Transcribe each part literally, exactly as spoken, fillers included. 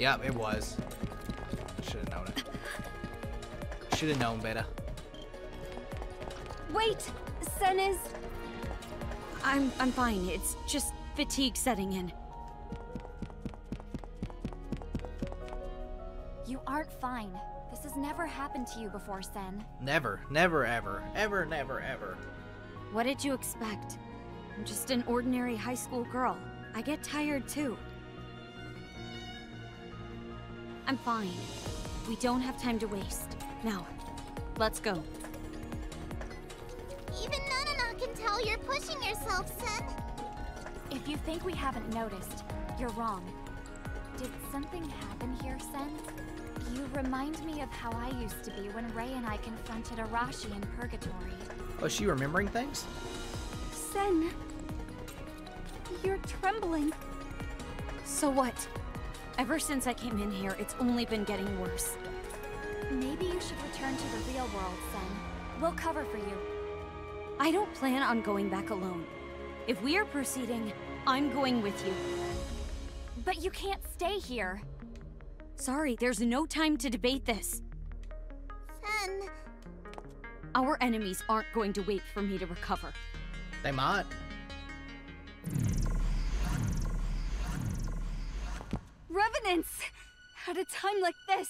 Yep, it was. Should have known it. Should have known better. Wait, Sen is... I'm, I'm fine. It's just fatigue setting in. You aren't fine. This has never happened to you before, Sen. Never, never, ever. Ever, never, ever. What did you expect? I'm just an ordinary high school girl. I get tired too. I'm fine. We don't have time to waste. Now, let's go. Even Nanana can tell you're pushing yourself, Sen. If you think we haven't noticed, you're wrong. Did something happen here, Sen? You remind me of how I used to be when Rei and I confronted Arashi in Purgatory. Was she remembering things? Sen, you're trembling. So what? Ever since I came in here, it's only been getting worse. Maybe you should return to the real world, Sen. We'll cover for you. I don't plan on going back alone. If we are proceeding, I'm going with you. But you can't stay here. Sorry, there's no time to debate this. Sen... Our enemies aren't going to wait for me to recover. They might. Revenants! At a time like this!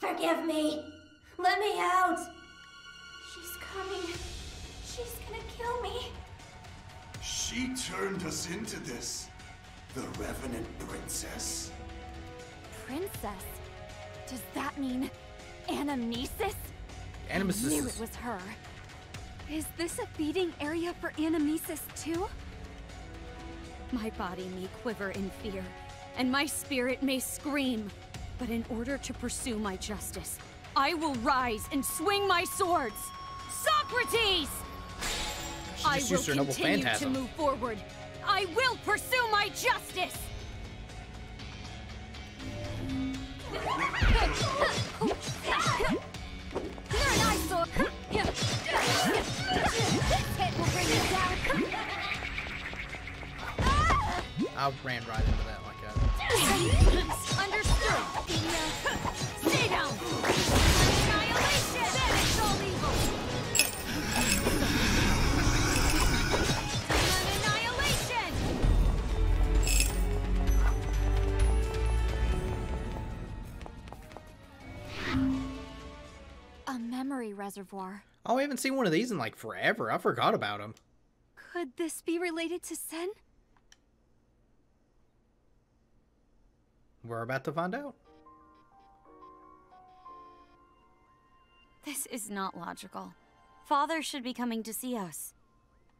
Forgive me! Let me out! She's coming. She's gonna kill me. She turned us into this. The Revenant Princess. Princess? Does that mean Anamnesis? Anamnesis. I knew it was her. Is this a feeding area for Anamnesis too? My body may quiver in fear, and my spirit may scream. But in order to pursue my justice, I will rise and swing my swords! Socrates! I will continue to move forward. I will pursue my justice! You're an eyesore! This hit will bring you down! I ran right into that like that. Understood! Stay down! Annihilation! It's all evil! Annihilation! A memory reservoir. Oh, I haven't seen one of these in like forever. I forgot about them. Could this be related to Sen? We're about to find out. This is not logical. Father should be coming to see us.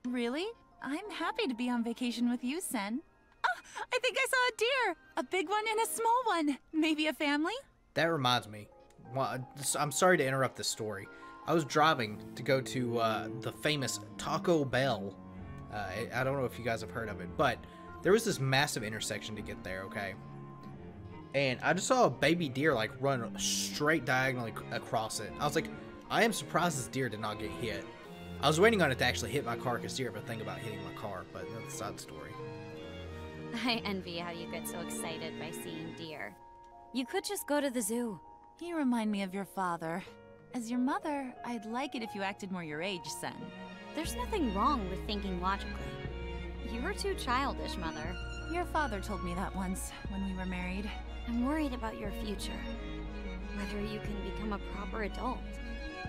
Really? I'm happy to be on vacation with you, Sen. Oh, I think I saw a deer! A big one and a small one. Maybe a family? That reminds me. Well, I'm sorry to interrupt this story. I was driving to go to uh, the famous Taco Bell. Uh, I don't know if you guys have heard of it, but there was this massive intersection to get there, okay? And I just saw a baby deer like run straight diagonally across it. I was like, I am surprised this deer did not get hit. I was waiting on it to actually hit my car because deer ever think about hitting my car, but that's a side story. I envy how you get so excited by seeing deer. You could just go to the zoo. You remind me of your father. As your mother, I'd like it if you acted more your age, Sen. There's nothing wrong with thinking logically. You're too childish, Mother. Your father told me that once when we were married. I'm worried about your future. Whether you can become a proper adult.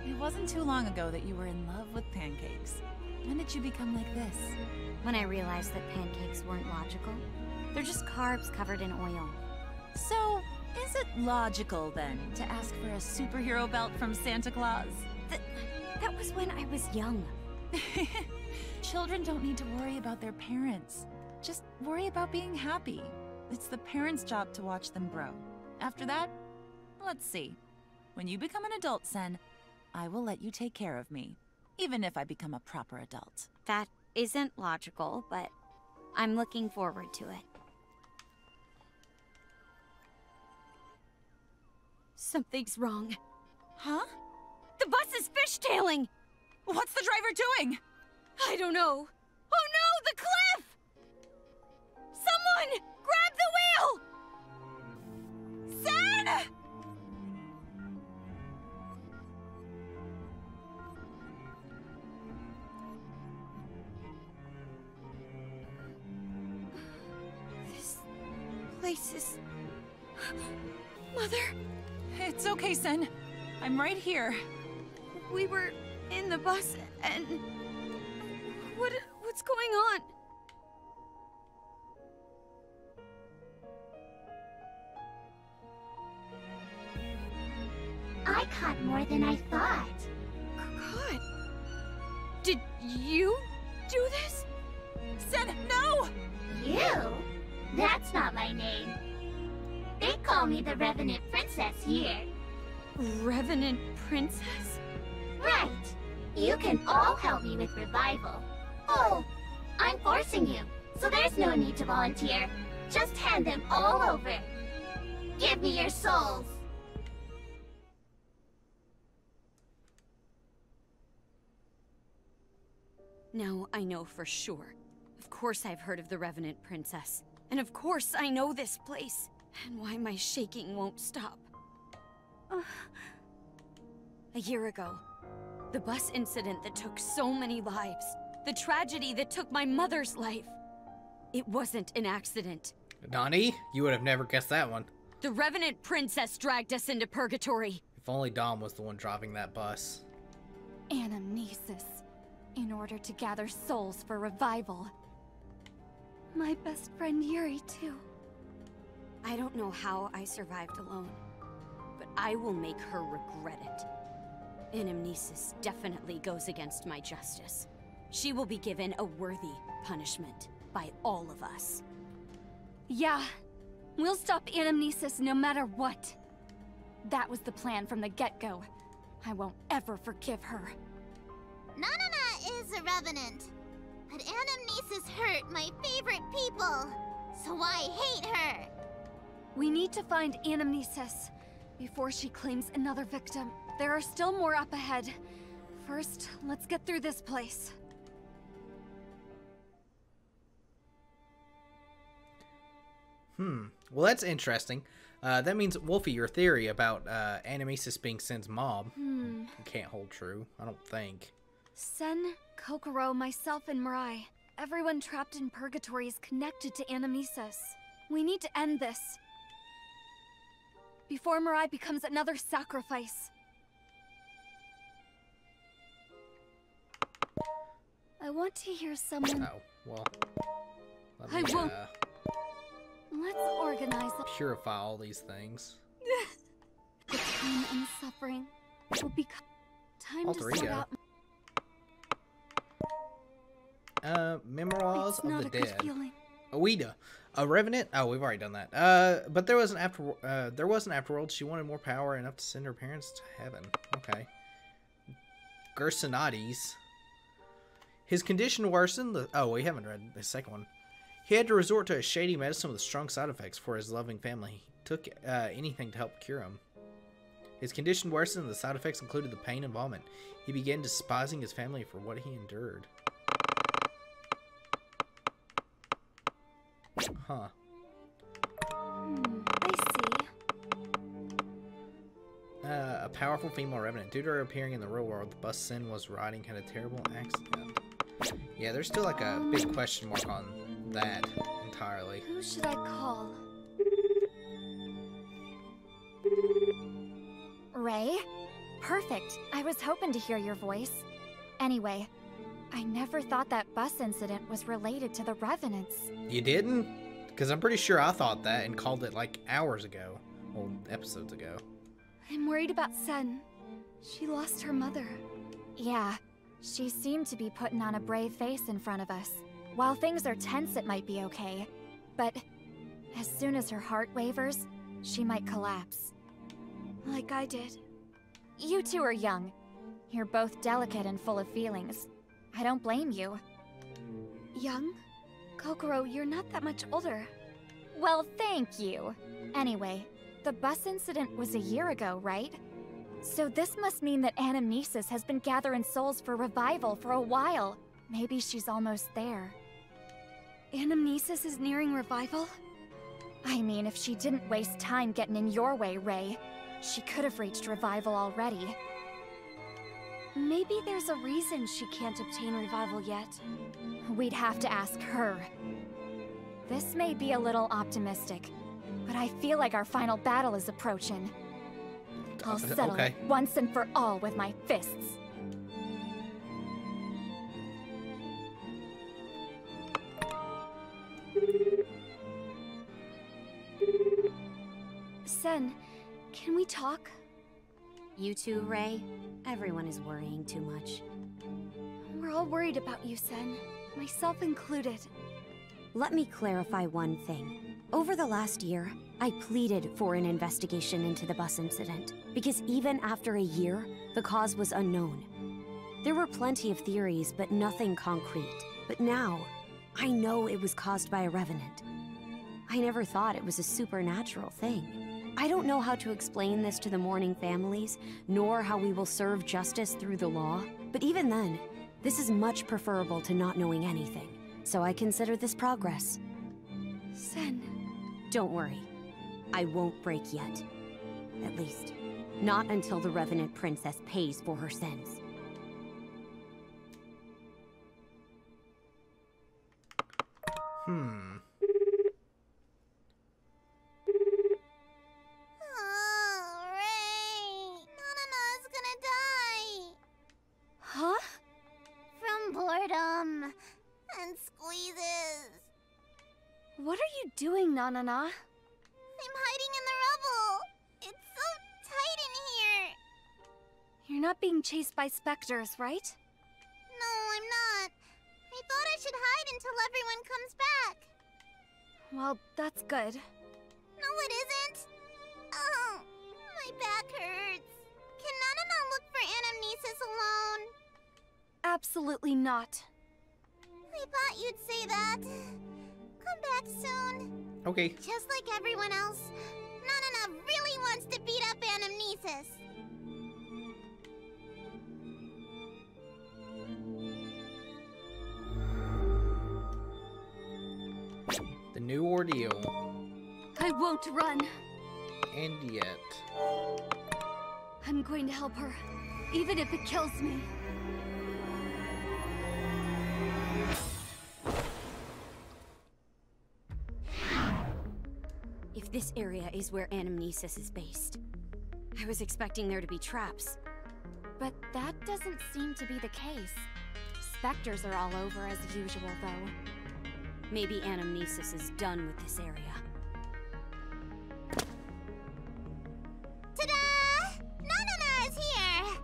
It wasn't too long ago that you were in love with pancakes. When did you become like this? When I realized that pancakes weren't logical. They're just carbs covered in oil. So, is it logical then to ask for a superhero belt from Santa Claus? Th- that was when I was young. Children don't need to worry about their parents. Just worry about being happy. It's the parents' job to watch them grow. After that, let's see. When you become an adult, Sen, I will let you take care of me, even if I become a proper adult. That isn't logical, but I'm looking forward to it. Something's wrong. Huh? The bus is fishtailing! What's the driver doing? I don't know. Oh no, the cliff! Someone! Grab the wheel! place is... Mother? It's okay, Sen. I'm right here. We were in the bus and... What? What's going on? I caught more than I thought. God. Did you do this? Sen, no! You? That's not my name. They call me the Revenant Princess here. Revenant Princess? Right. You can all help me with revival. Oh, I'm forcing you, so there's no need to volunteer. Just hand them all over. Give me your souls. Now I know for sure. Of course I've heard of the Revenant Princess. And of course I know this place. And why my shaking won't stop. Uh. A year ago, the bus incident that took so many lives. The tragedy that took my mother's life. It wasn't an accident. Donnie, you would have never guessed that one. The Revenant Princess dragged us into Purgatory. If only Dom was the one driving that bus. Anamnesis. In order to gather souls for revival. My best friend Yuri, too. I don't know how I survived alone, but I will make her regret it. Anamnesis definitely goes against my justice. She will be given a worthy punishment by all of us. Yeah, we'll stop Anamnesis no matter what. That was the plan from the get-go. I won't ever forgive her. Nanana is a revenant, but Anamnesis hurt my favorite people, so I hate her. We need to find Anamnesis before she claims another victim. There are still more up ahead. First, let's get through this place. Hmm. Well, that's interesting. Uh, that means, Wolfie, your theory about uh, Anamnesis being Sen's mob hmm. can't hold true. I don't think. Sen, Kokoro, myself, and Mirai. Everyone trapped in Purgatory is connected to Anamnesis. We need to end this. Before Mirai becomes another sacrifice. I want to hear someone... Oh, well... Let me, I won't... Uh, let's organize... Purify all these things. The pain and suffering will become... Time to sort out... Uh, Memoirs of the Dead. Oida, a revenant. Oh, we've already done that. Uh, but there was an after. Uh, there was an afterworld. She wanted more power enough to send her parents to heaven. Okay. Gersonides. His condition worsened. The, oh, we haven't read the second one. He had to resort to a shady medicine with strong side effects for his loving family. He took uh, anything to help cure him. His condition worsened, and the side effects included the pain and vomit. He began despising his family for what he endured. Huh. Hmm, I see. Uh, a powerful female revenant. Due to her appearing in the real world, the bus Sen was riding had a terrible accident. Yeah, there's still like a big question mark on that entirely. Who should I call? Rei? Perfect. I was hoping to hear your voice. Anyway, I never thought that bus incident was related to the Revenants. You didn't? Because I'm pretty sure I thought that and called it like hours ago. Well, episodes ago. I'm worried about Sen. She lost her mother. Yeah, she seemed to be putting on a brave face in front of us. While things are tense, it might be okay. But as soon as her heart wavers, she might collapse. Like I did. You two are young. You're both delicate and full of feelings. I don't blame you. Young? Kokoro, you're not that much older. Well, thank you. Anyway, the bus incident was a year ago, right? So this must mean that Anamnesis has been gathering souls for revival for a while. Maybe she's almost there. Anamnesis is nearing revival? I mean, if she didn't waste time getting in your way, Rei, she could have reached revival already. Maybe there's a reason she can't obtain revival yet. We'd have to ask her. This may be a little optimistic, But I feel like our final battle is approaching. I'll settle okay. it once and for all with my fists. Sen, can we talk? You too, Rei. Everyone is worrying too much. We're all worried about you, Sen. Myself included. Let me clarify one thing. Over the last year, I pleaded for an investigation into the bus incident, because even after a year, the cause was unknown. There were plenty of theories, but nothing concrete. But now, I know it was caused by a revenant. I never thought it was a supernatural thing. I don't know how to explain this to the mourning families, nor how we will serve justice through the law, but even then, this is much preferable to not knowing anything. So I consider this progress. Sen. Don't worry. I won't break yet. At least, not until the Revenant Princess pays for her sins. Hmm. Oh, Rei! Nanana's gonna die! Huh? From boredom. And squeezes. What are you doing, Nanana? I'm hiding in the rubble. It's so tight in here. You're not being chased by specters, right? No, I'm not. I thought I should hide until everyone comes back. Well, that's good. No, it isn't. Oh, my back hurts. Can Nanana look for Anamnesis alone? Absolutely not. I thought you'd say that. Come back soon. Okay. Just like everyone else, Nanana really wants to beat up Anamnesis. The new ordeal. I won't run. And yet. I'm going to help her, even if it kills me. If this area is where Anamnesis is based, I was expecting there to be traps. But that doesn't seem to be the case. Specters are all over as usual, though. Maybe Anamnesis is done with this area. Ta-da! Nanana is here!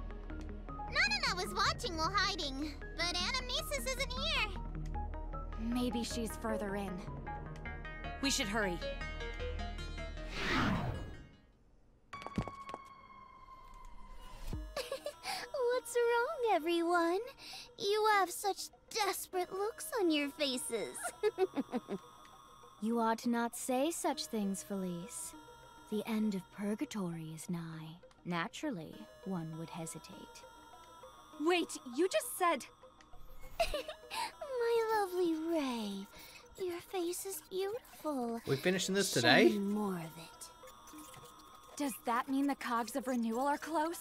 Nanana was watching while hiding, but Anamnesis isn't here. Maybe she's further in. We should hurry. What's wrong, everyone? You have such desperate looks on your faces. You ought not say such things, Felice. The end of Purgatory is nigh. Naturally, one would hesitate. Wait, you just said... My lovely Rei. Your face is beautiful. We're finishing this today? Show me more of it. Does that mean the cogs of renewal are close?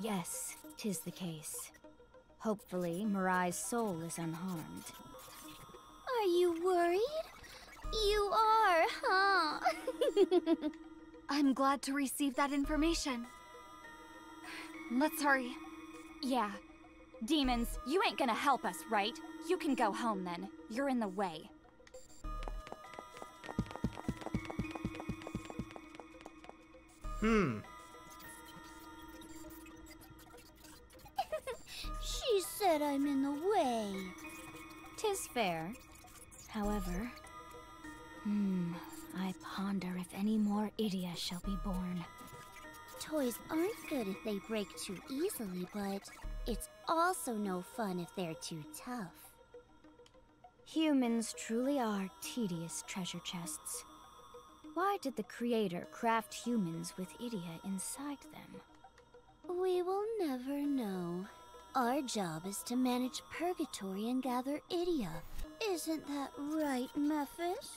Yes, tis the case. Hopefully, Mirai's soul is unharmed. Are you worried? You are, huh? I'm glad to receive that information. Let's hurry. Yeah. Demons, you ain't gonna help us, right? You can go home, then. You're in the way. Hmm. She said I'm in the way. Tis fair. However... Hmm... I ponder if any more Idia shall be born. Toys aren't good if they break too easily, but... It's also no fun if they're too tough. Humans truly are tedious treasure chests. Why did the Creator craft humans with Idia inside them? We will never know. Our job is to manage Purgatory and gather Idia. Isn't that right, Mephys?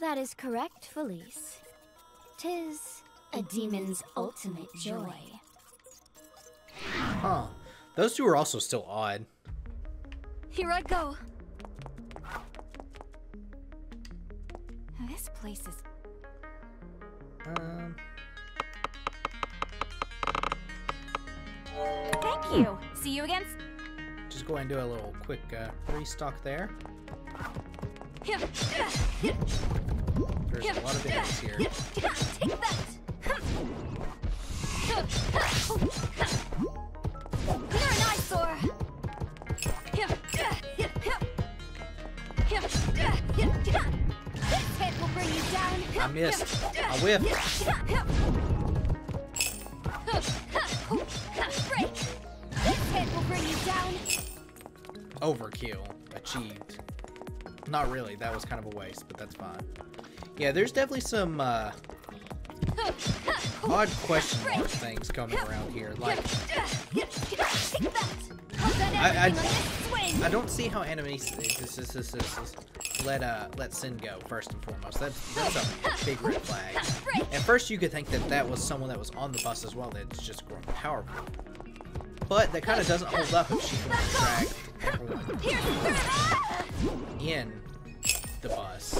That is correct, Felice. Tis a, a demon's, demon's ultimate joy. joy. Huh. Those two are also still odd. Here I go. This place is Um. Thank you. See you again. Just go ahead and do a little quick uh, restock there. There's a lot of enemies here. Take that. You're an eyesore. This hit will bring you down. I missed. I whiffed. Break. This hit will bring you down. Overkill achieved. Not really. That was kind of a waste, but that's fine. Yeah, there's definitely some uh, odd question mark things coming around here. Like, I, I, I don't see how Anamnesis let uh let Sin go first and foremost. That's that's a big red flag. At first, you could think that that was someone that was on the bus as well that's just grown powerful, but that kind of doesn't hold up if she can drag everyone in the bus.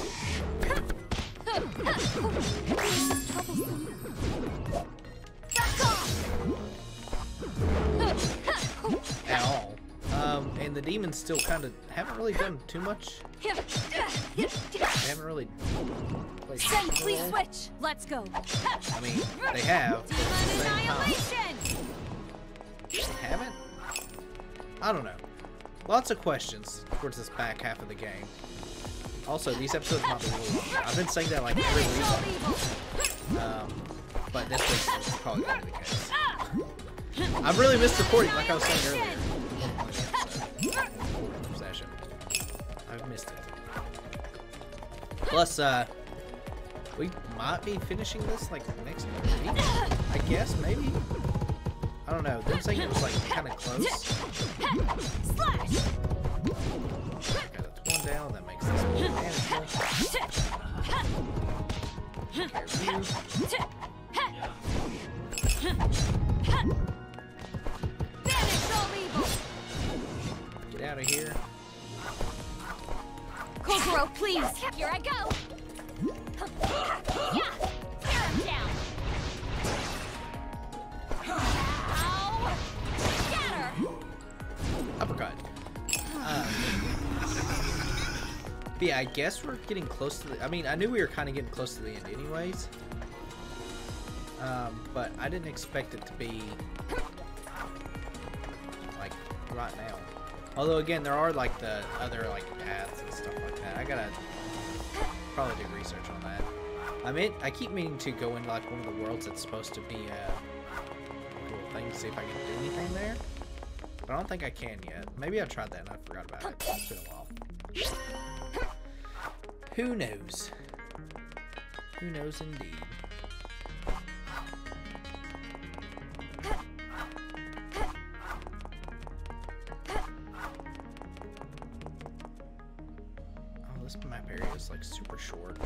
At all. Um, and the demons still kind of haven't really done too much. They haven't really played Send, please switch. Let's go. I mean, they have. Demon annihilation. Haven't? I don't know. Lots of questions towards this back half of the game. Also, these episodes might be really long. I've been saying that like every week. Um, but this week is probably going to be the case. I've really missed supporting, like I was saying earlier. Obsession. I've missed it. Plus, uh, we might be finishing this like next week. I guess, maybe. I don't know. Them saying it was like kind of close. Slash. Down, that makes this more manageable. Get out of here. Kokoro, please. Here I go. Yeah, tear him down. Ow. Scatter. Uppercut. Uh, But yeah, I guess we're getting close to the... I mean, I knew we were kind of getting close to the end anyways. Um, but I didn't expect it to be... like, right now. Although, again, there are, like, the other, like, paths and stuff like that. I gotta probably do research on that. I mean, I keep meaning to go in, like, one of the worlds that's supposed to be a cool thing to see if I can do anything there. But I don't think I can yet. Maybe I tried that and I forgot about it. It's been a while. Who knows? Who knows indeed? Oh, this map area is like super short.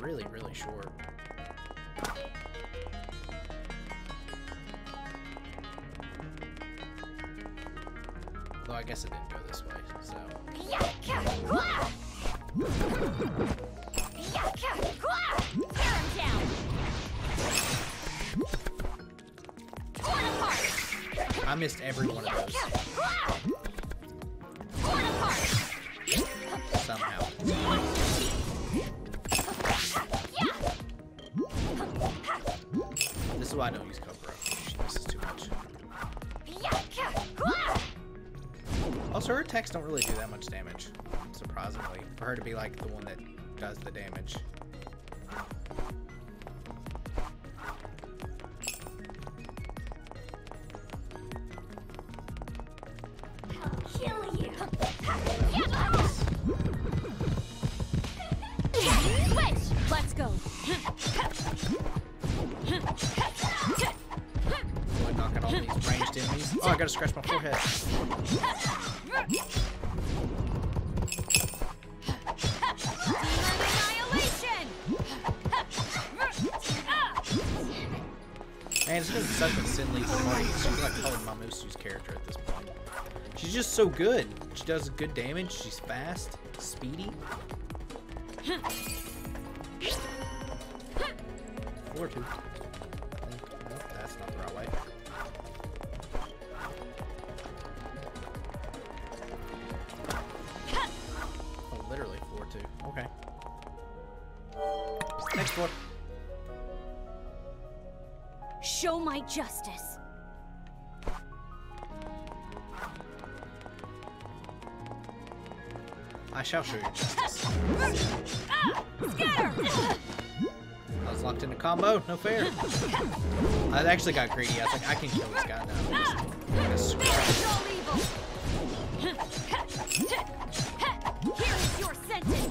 Really, really short. I guess it didn't go this way, so. I missed every one of those. Somehow. This is why I don't use Kokoro. This is too much. Also, her attacks don't really do that much damage, surprisingly, for her to be like the one that does the damage. So good. She does good damage. She's fast. Speedy? Four, two. Nope, that's not the right way. Oh, literally floor two. Okay. Next floor. Show my justice. I shall show you justice. Ah, scatter! I was locked into combo. No fair. I actually got greedy. I was like, I can kill this guy now. Just, here is your sentence.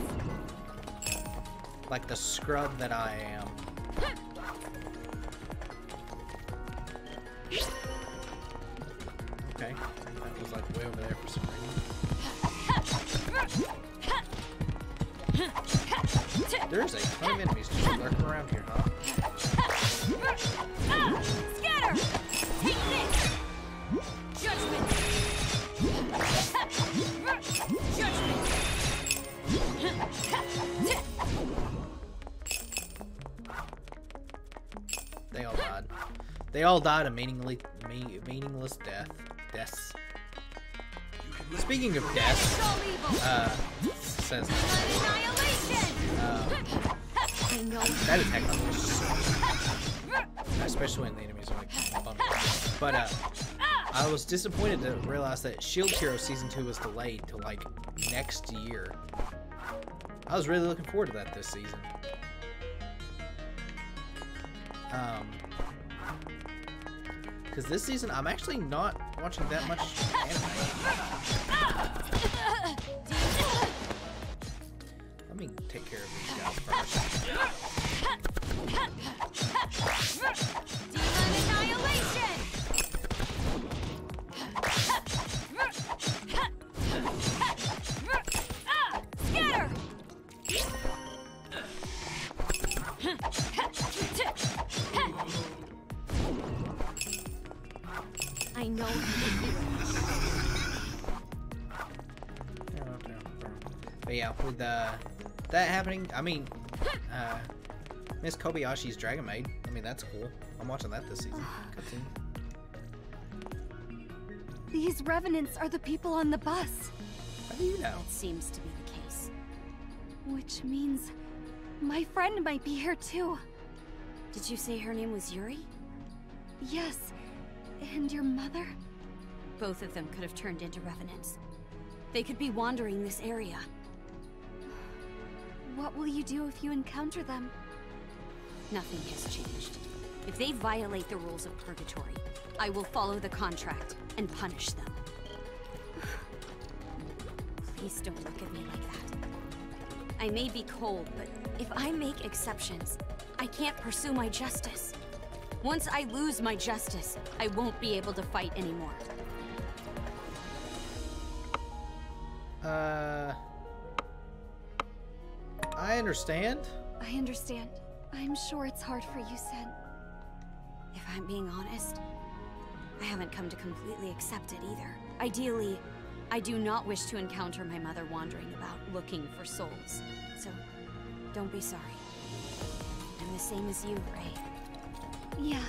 Like the scrub that I am. Okay, that was like way over there for some reason. There's a ton of enemies just lurking around here, huh? Ah, scatter! Take this! Judgment! Judgment! They all died. They all died a meaningless, meaningless death. Deaths. Speaking of deaths, uh, says uh, that attack is especially when the enemies are like bumping. But uh, I was disappointed to realize that Shield Hero Season Two was delayed to like next year. I was really looking forward to that this season. Um. Because this season, I'm actually not watching that much anime. Let me take care of these guys first. Demon annihilation! I know. But yeah, with uh, that happening, I mean, uh, Miss Kobayashi's Dragon Maid. I mean, that's cool. I'm watching that this season. These revenants are the people on the bus. How do you know? That seems to be the case. Which means my friend might be here too. Did you say her name was Yuri? Yes. And your mother? Both of them could have turned into revenants. They could be wandering this area. What will you do if you encounter them? Nothing has changed. If they violate the rules of Purgatory, I will follow the contract and punish them. Please don't look at me like that. I may be cold, but if I make exceptions, I can't pursue my justice. Once I lose my justice, I won't be able to fight anymore. Uh... I understand. I understand. I'm sure it's hard for you, Sen. If I'm being honest, I haven't come to completely accept it either. Ideally, I do not wish to encounter my mother wandering about looking for souls. So, don't be sorry. I'm the same as you, Rei. Yeah,